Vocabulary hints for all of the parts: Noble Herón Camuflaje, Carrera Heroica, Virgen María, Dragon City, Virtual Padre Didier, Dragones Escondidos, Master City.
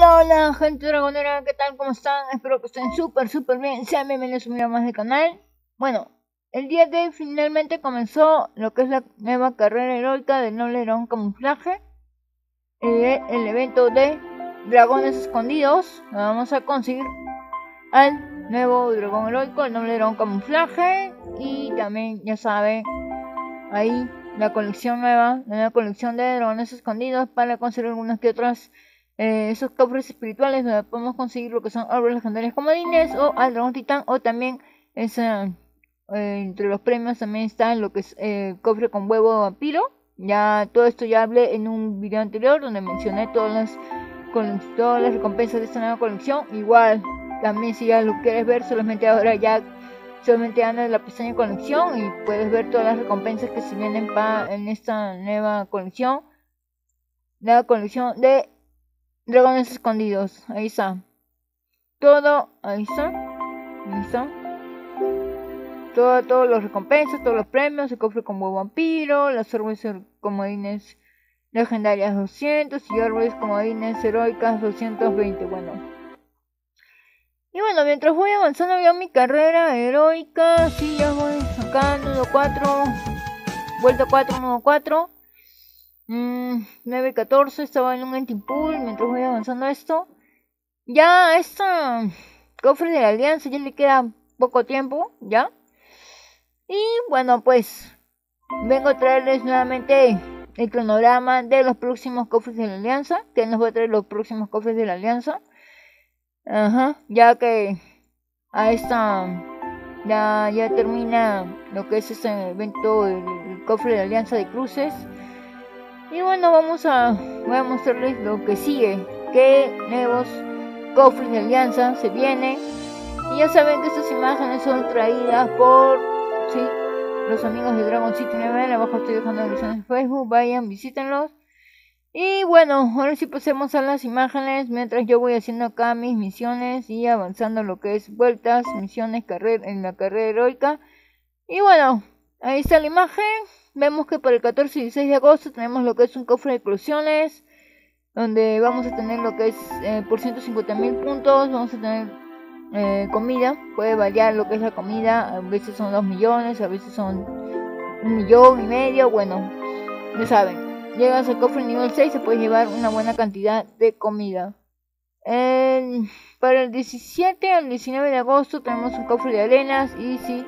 Hola gente dragonera, ¿qué tal? ¿Cómo están? Espero que estén súper bien, sean bienvenidos a un video más del canal. Bueno, el día de hoy finalmente comenzó lo que es la nueva carrera heroica del Noble Herón Camuflaje, el evento de Dragones Escondidos. Lo vamos a conseguir al nuevo dragón heroico, el Noble Herón Camuflaje, y también, ya saben, ahí la colección nueva, la nueva colección de Dragones Escondidos para conseguir algunas que otras esos cofres espirituales donde podemos conseguir lo que son árboles legendarios comodines o al dragón titán, o también entre los premios también está lo que es cofre con huevo de vampiro. Ya todo esto ya hablé en un video anterior donde mencioné todas las recompensas de esta nueva colección. Igual también, si ya lo quieres ver, solamente ahora ya solamente anda en la pestaña colección y puedes ver todas las recompensas que se vienen en esta nueva colección, la colección de Dragones Escondidos. Ahí está todo, ahí está todas las recompensas, todos los premios, el cofre como vampiro, las árboles comodines legendarias 200 y árboles comodines heroicas 220. Bueno, mientras voy avanzando ya mi carrera heroica, sí, ya voy acá, nudo 4, vuelta 4, nudo 4, 9-14, estaba en un antipool. Mientras voy avanzando esto, ya este cofre de la alianza ya le queda poco tiempo, ya. Y bueno, pues vengo a traerles nuevamente el cronograma de los próximos cofres de la alianza, que nos va a traer los próximos cofres de la alianza. Ajá, ya que a esta ya termina lo que es este evento, el cofre de alianza de cruces. Y bueno, voy a mostrarles lo que sigue, que nuevos cofres de alianza se vienen. Y ya saben que estas imágenes son traídas por los amigos de Dragon City 9. Abajo estoy dejando la descripción de Facebook, vayan, visítenlos. Y bueno, ahora sí pasemos a las imágenes, mientras yo voy haciendo acá mis misiones y avanzando lo que es vueltas, misiones, en la carrera heroica. Y bueno, ahí está la imagen. Vemos que para el 14 y 16 de agosto tenemos lo que es un cofre de inclusiones, donde vamos a tener lo que es por 150.000 puntos, vamos a tener comida. Puede variar lo que es la comida, a veces son 2 millones, a veces son 1,5 millones, bueno, ya saben. Llegas al cofre nivel 6, se puede llevar una buena cantidad de comida. Para el 17 al 19 de agosto tenemos un cofre de arenas. Y sí,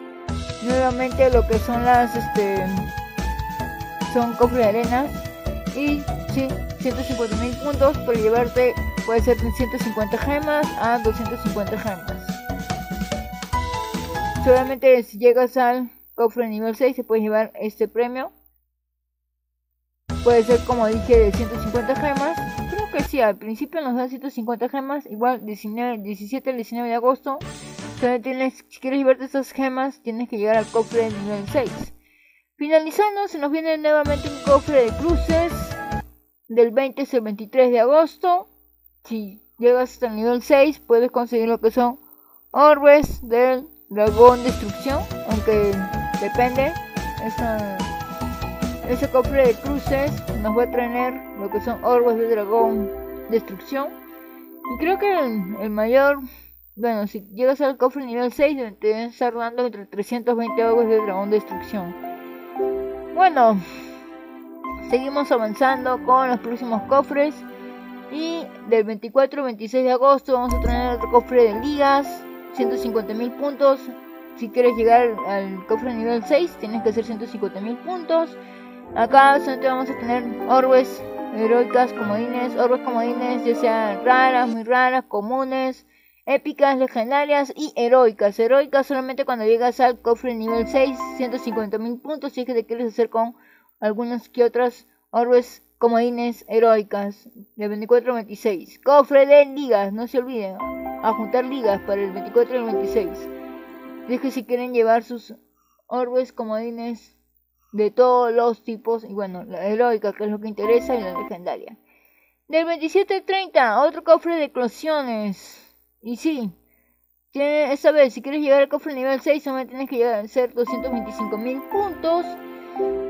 nuevamente lo que son las son cofre de arenas. Y sí, 150.000 puntos para llevarte, puede ser de 150 gemas a 250 gemas. Solamente si llegas al cofre nivel 6 se puede llevar este premio. Puede ser, como dije, de 150 gemas. Creo que sí, al principio nos dan 150 gemas. Igual 17 al 19 de agosto. Si quieres llevarte esas gemas, tienes que llegar al cofre de nivel 6. Finalizando, se nos viene nuevamente un cofre de cruces. Del 20 al 23 de agosto. Si llegas hasta el nivel 6, puedes conseguir lo que son orbes del dragón destrucción. Aunque depende. Ese cofre de cruces nos va a traer lo que son orbes de dragón destrucción. Y creo que el mayor, bueno, si llegas al cofre nivel 6 te deben estar dando entre 320 orbes de dragón destrucción. Bueno, seguimos avanzando con los próximos cofres. Y del 24 al 26 de agosto vamos a traer otro cofre de ligas, 150.000 puntos. Si quieres llegar al cofre nivel 6 tienes que hacer 150.000 puntos. Acá solamente vamos a tener orbes heroicas, comodines, orbes comodines, ya sean raras, muy raras, comunes, épicas, legendarias y heroicas. Heroicas solamente cuando llegas al cofre nivel 6, 150.000 puntos, si es que te quieres hacer con algunas que otras orbes comodines heroicas, de 24 al 26. Cofre de ligas, no se olviden, a juntar ligas para el 24 al 26. Es que si quieren llevar sus orbes comodines de todos los tipos, y bueno, la heroica, que es lo que interesa, y la legendaria. Del 27 al 30, otro cofre de eclosiones. Y sí, esta vez, si quieres llegar al cofre nivel 6, solo tienes que llegar a hacer 225.000 puntos.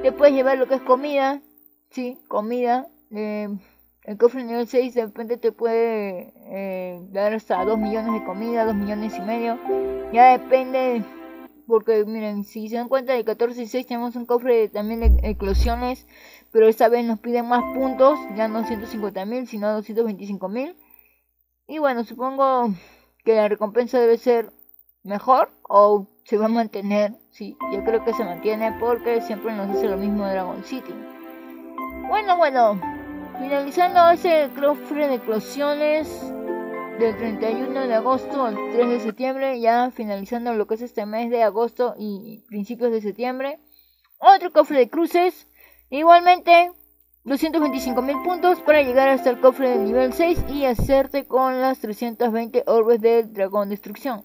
Te puedes llevar lo que es comida, sí, comida, El cofre nivel 6 de repente te puede dar hasta 2 millones de comida, 2 millones y medio. Ya depende, porque miren, si se dan cuenta de 14 y 6 tenemos un cofre también de eclosiones, pero esta vez nos piden más puntos, ya no 150.000 sino 225.000. Y bueno, supongo que la recompensa debe ser mejor o se va a mantener. Sí, yo creo que se mantiene porque siempre nos hace lo mismo Dragon City. Bueno, finalizando ese cofre de eclosiones del 31 de agosto al 3 de septiembre, ya finalizando lo que es este mes de agosto y principios de septiembre, otro cofre de cruces, igualmente 225.000 puntos para llegar hasta el cofre del nivel 6 y hacerte con las 320 orbes del dragón destrucción.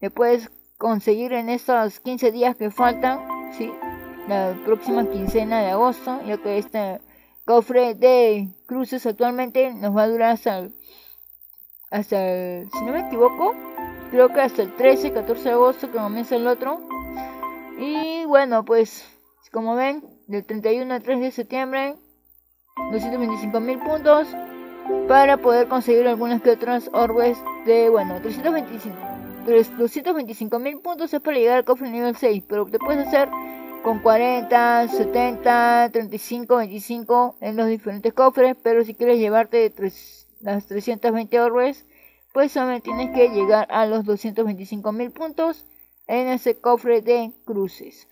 Te puedes conseguir en estos 15 días que faltan, ¿sí? La próxima quincena de agosto, ya que este cofre de cruces actualmente nos va a durar hasta el, si no me equivoco, creo que hasta el 13, 14 de agosto que comienza el otro. Y bueno, pues como ven, del 31 al 3 de septiembre 225.000 puntos para poder conseguir algunas que otras orbes de, bueno, 225.000 puntos es para llegar al cofre nivel 6, pero te puedes hacer con 40, 70, 35, 25 en los diferentes cofres, pero si quieres llevarte las 320 orbes, pues solamente tienes que llegar a los 225.000 puntos en ese cofre de cruces.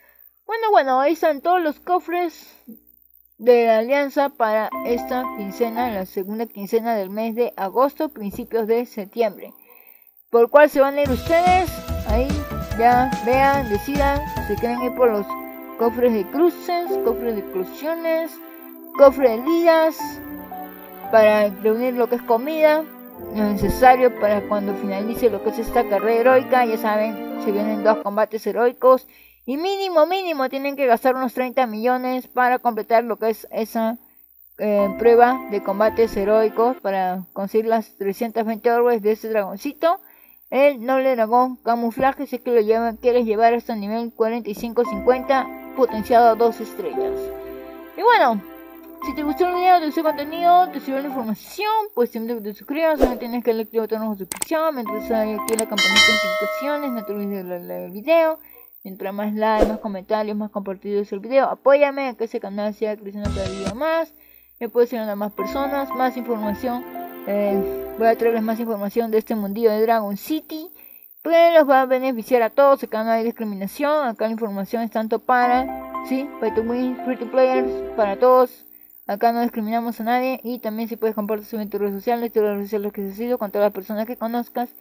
Bueno, ahí están todos los cofres de la alianza para esta quincena, la segunda quincena del mes de agosto, principios de septiembre. ¿Por cuál se van a ir ustedes? Ahí ya vean, decidan si quieren ir por los cofres de cruces, cofres de eclosiones, cofre de ligas, para reunir lo que es comida, lo necesario para cuando finalice lo que es esta carrera heroica. Ya saben, se vienen 2 combates heroicos y mínimo tienen que gastar unos 30 millones para completar lo que es esa prueba de combates heroicos para conseguir las 320 orbes de ese dragoncito, el noble dragón camuflaje, si es que lo quieres llevar hasta nivel 45-50 potenciado a 2 estrellas. Y bueno, si te gustó el video, te gustó el contenido, te sirvió la información, pues siempre que te suscribas, no tienes que darle clic al botón de suscripción, mientras hay aquí la campanita de notificaciones, no te olvides de darle el video. Mientras más likes, más comentarios, más compartidos el video, apóyame a que ese canal siga creciendo cada día más. Me puedes llegar a más personas, más información. Voy a traerles más información de este mundillo de Dragon City. Pues los va a beneficiar a todos. Acá no hay discriminación. Acá la información es tanto para, ¿sí? Para to win, free to players, para todos. Acá no discriminamos a nadie. Y también si puedes compartirlo en tus redes sociales, que se sido con todas las personas que conozcas.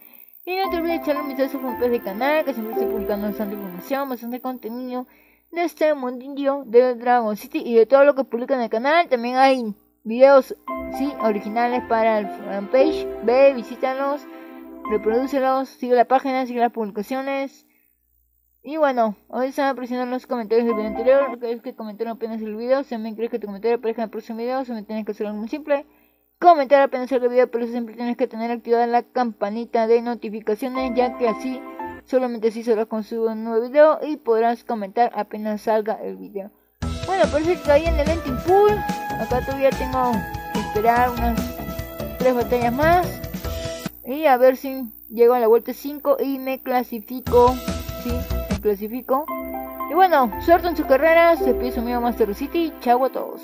Y no te olvides de echarle un vistazo a mi canal, que siempre estoy publicando bastante información, bastante contenido de este mundillo de Dragon City y de todo lo que publica en el canal. También hay videos, sí, originales para el fanpage. Ve, visítalos, reprodúcelos, sigue la página, sigue las publicaciones. Y bueno, hoy están apareciendo los comentarios del video anterior. ¿Crees que comentaron apenas el video? Si también crees que tu comentario aparezca en el próximo video, si me tienes que hacer algo muy simple. Comentar apenas el video, pero siempre tienes que tener activada la campanita de notificaciones, ya que así, solamente así se los consumo un nuevo video y podrás comentar apenas salga el video. Bueno, parece que caí en el Ending Pool. Acá todavía tengo que esperar unas 3 batallas más y a ver si llego a la vuelta 5 y me clasifico. Sí, me clasifico. Y bueno, suerte en sus carreras. Se pide su amigo Master City. Chau a todos.